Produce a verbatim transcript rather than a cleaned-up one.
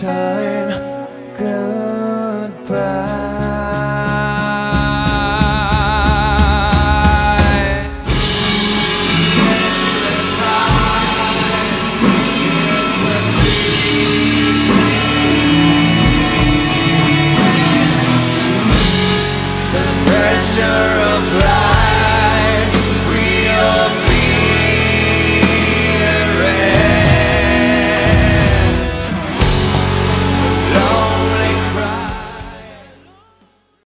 time goes.